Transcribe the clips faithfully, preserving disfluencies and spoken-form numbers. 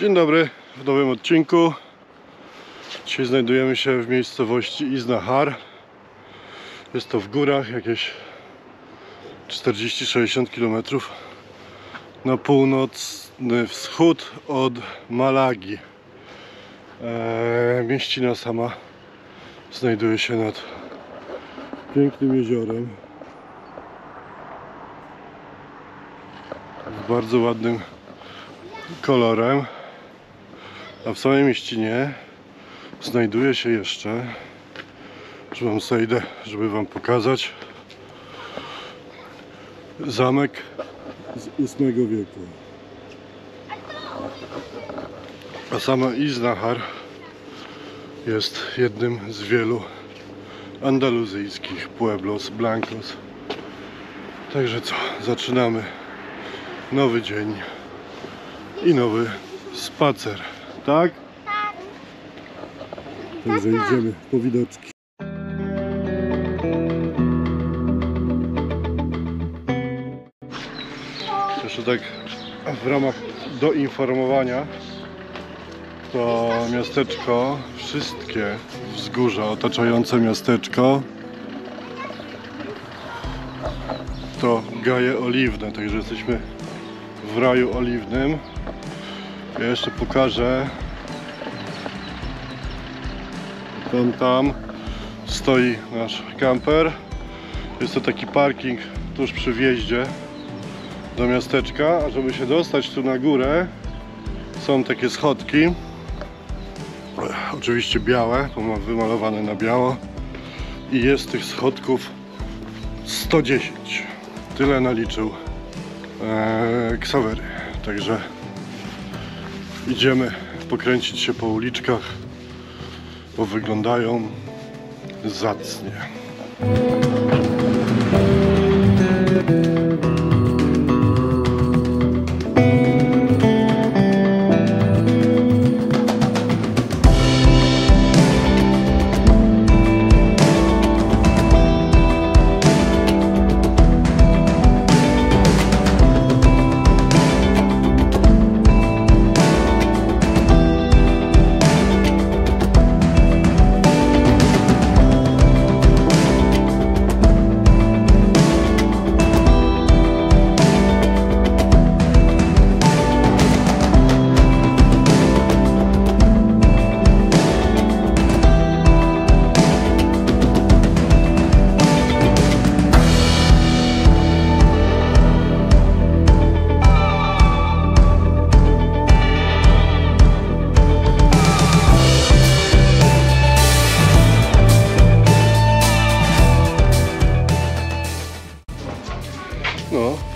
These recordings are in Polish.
Dzień dobry, w nowym odcinku. Dzisiaj znajdujemy się w miejscowości Iznajar. Jest to w górach, jakieś czterdzieści sześćdziesiąt kilometrów na północny wschód od Malagi. Eee, mieścina sama znajduje się nad pięknym jeziorem, z bardzo ładnym kolorem, a w samej mieścinie znajduje się jeszcze, że wam zejdę, żeby wam pokazać, zamek z ósmego wieku. A sama Iznajar jest jednym z wielu andaluzyjskich Pueblos Blancos. Także co, zaczynamy nowy dzień i nowy spacer, tak? Tak. Także idziemy po widoczki. Jeszcze tak w ramach doinformowania, to miasteczko, wszystkie wzgórza otaczające miasteczko to gaje oliwne, także jesteśmy w raju oliwnym. Ja jeszcze pokażę, tam, tam stoi nasz kamper. Jest to taki parking tuż przy wjeździe do miasteczka, a żeby się dostać tu na górę, są takie schodki, oczywiście białe, wymalowane na biało, i jest tych schodków sto dziesięć. Tyle naliczył e, Ksawery. Także idziemy pokręcić się po uliczkach, bo wyglądają zacnie.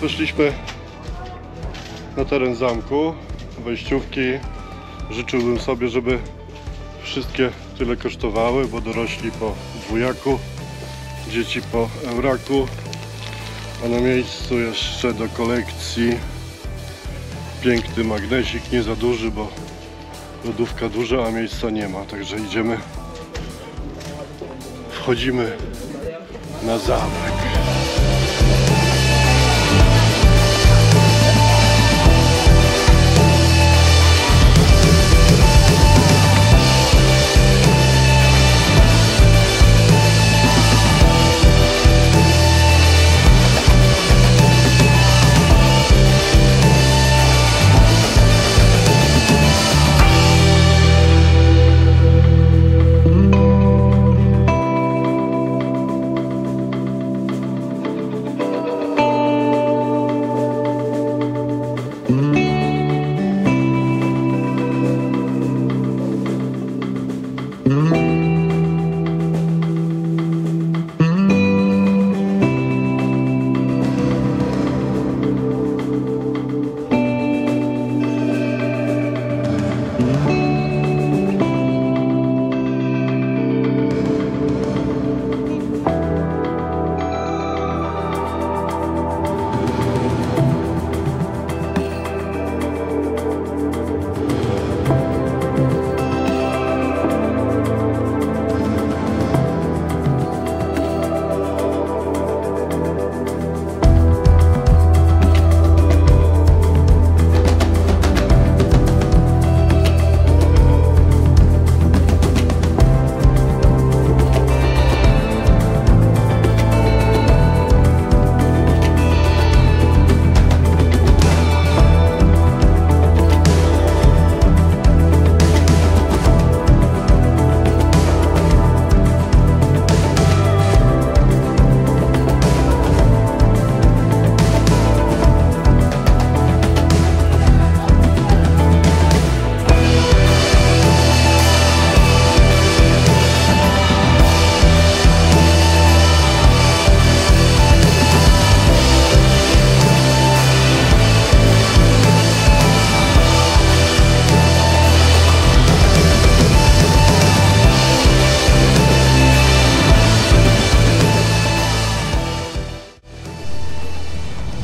Weszliśmy na teren zamku, wejściówki. Życzyłbym sobie, żeby wszystkie tyle kosztowały, bo dorośli po dwójaku, dzieci po euraku, a na miejscu jeszcze do kolekcji piękny magnesik, nie za duży, bo lodówka duża, a miejsca nie ma, także idziemy, wchodzimy na zamek.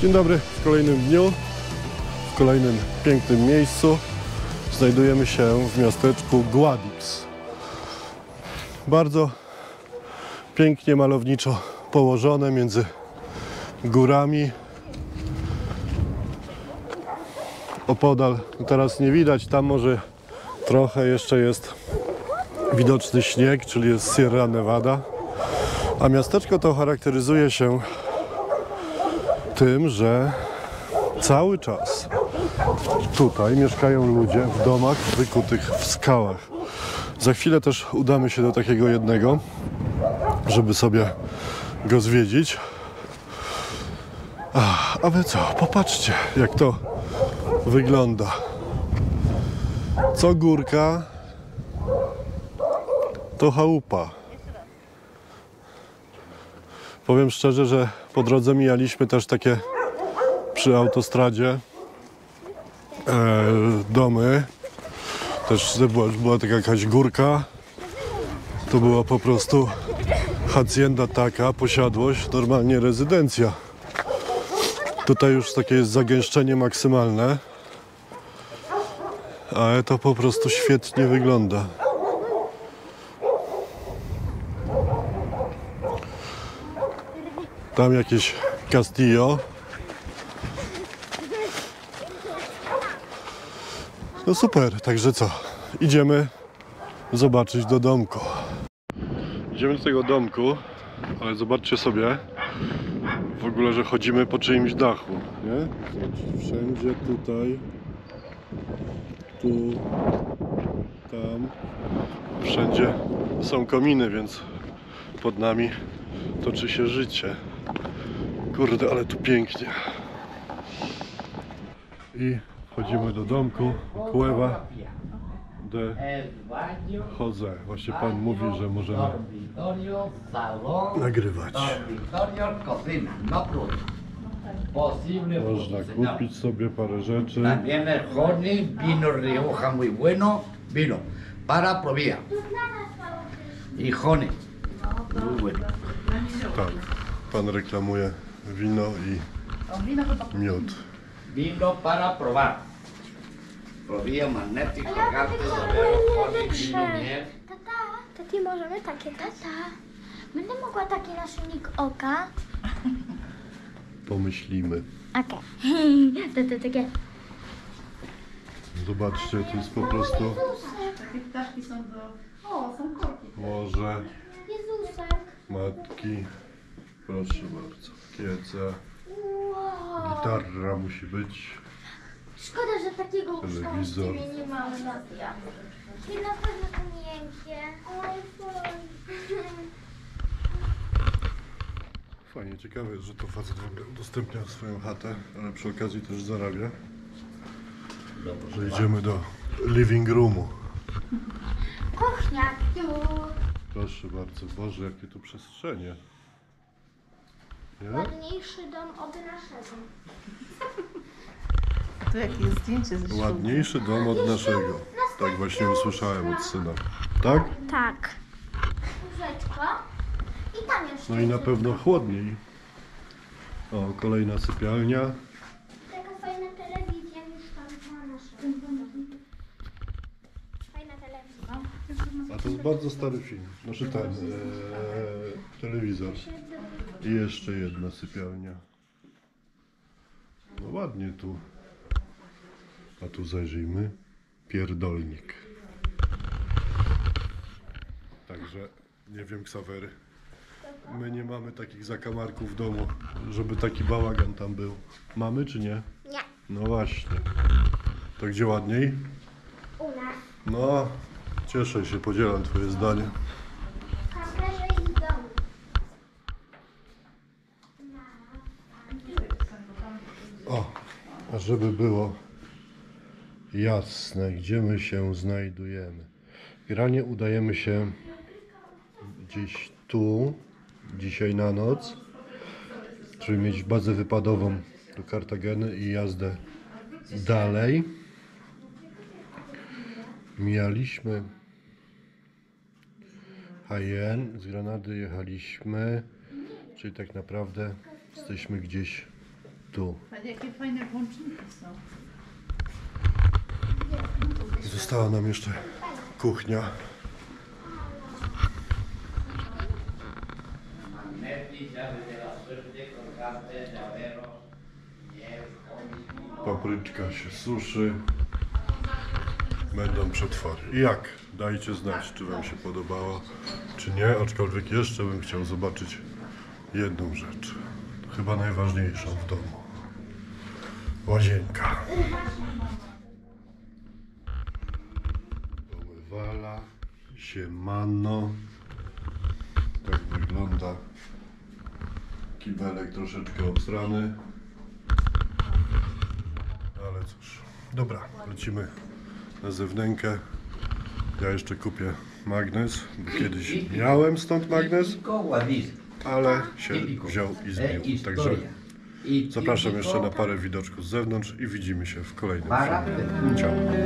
Dzień dobry, w kolejnym dniu, w kolejnym pięknym miejscu znajdujemy się w miasteczku Guadix. Bardzo pięknie, malowniczo położone między górami. Opodal teraz nie widać, tam może trochę jeszcze jest widoczny śnieg, czyli jest Sierra Nevada. A miasteczko to charakteryzuje się tym, że cały czas tutaj mieszkają ludzie w domach wykutych w skałach. Za chwilę też udamy się do takiego jednego, żeby sobie go zwiedzić. Ach, a wy co? Popatrzcie, jak to wygląda. Co górka, to chałupa. Powiem szczerze, że po drodze mijaliśmy też takie przy autostradzie e, domy. Też była, była taka jakaś górka. To była po prostu hacienda taka, posiadłość, normalnie rezydencja. Tutaj już takie jest zagęszczenie maksymalne. Ale to po prostu świetnie wygląda. Tam jakieś Castillo. No super, także co? Idziemy zobaczyć do domku. Idziemy do tego domku, ale zobaczcie sobie w ogóle, że chodzimy po czyimś dachu, nie? Wszędzie tutaj, tu, tam, wszędzie są kominy, więc pod nami toczy się życie. Kurde, ale tu pięknie. I wchodzimy do domku Cueva de Jose. Właśnie pan mówi, że możemy nagrywać. Można kupić sobie parę rzeczy. Vino Rioja muy bueno, vino para probiar. I honey. Tak, pan reklamuje wino i miód. Wino para probar. Probija magnetyk, karty, zabiorę. Tata, tati, możemy takie, tata. Będę mogła taki naszyjnik oka. Pomyślimy. Okej. Okay. Takie. Zobaczcie, to jest po prostu. Takie ptaszki są do. O, są korki. Może. Jezusek. Matki. Proszę bardzo. Kiece. Wow. Gitarra musi być. Szkoda, że takiego telewizor. Uszka nie ma w nazwie. I na pewno to miękkie. Fajnie, ciekawe jest, że to facet w ogóle udostępnia swoją chatę, ale przy okazji też zarabia. Że idziemy do living roomu. Kuchnia tu. Proszę bardzo, Boże, jakie tu przestrzenie. Nie? Ładniejszy dom od naszego. To jakie zdjęcie ze Ładniejszy dom od naszego. Tak właśnie usłyszałem od syna. Tak? Tak. Łóżeczko. I tam jeszcze. No i na pewno chłodniej. O, kolejna sypialnia. Taka fajna telewizja już tam była nasza. A to jest bardzo stary film, znaczy ten, e, telewizor. I jeszcze jedna sypialnia. No ładnie tu. A tu zajrzyjmy. Pierdolnik. Także, nie wiem, Ksawery. My nie mamy takich zakamarków w domu, żeby taki bałagan tam był. Mamy czy nie? Nie. No właśnie. To gdzie ładniej? U nas. No. Cieszę się, podzielam twoje zdanie. O, a żeby było jasne, gdzie my się znajdujemy. Granie udajemy się gdzieś tu, dzisiaj na noc, żeby mieć bazę wypadową do Kartageny i jazdę dalej. Mijaliśmy Hayen, z Granady jechaliśmy, czyli tak naprawdę jesteśmy gdzieś tu. Ale jakie fajne włączniki są. Została nam jeszcze kuchnia. Papryczka się suszy. Będą przetwory. I jak? Dajcie znać, czy wam się podobało, czy nie. Aczkolwiek jeszcze bym chciał zobaczyć jedną rzecz. Chyba najważniejszą w domu. Łazienka. Domywala. Siemano. Tak wygląda. Kibelek troszeczkę obsrany. Ale cóż. Dobra, lecimy na zewnękę. Ja jeszcze kupię magnes, bo kiedyś miałem stąd magnes, ale się wziął i zbił. Także zapraszam jeszcze na parę widoczków z zewnątrz i widzimy się w kolejnym filmie. Ciao.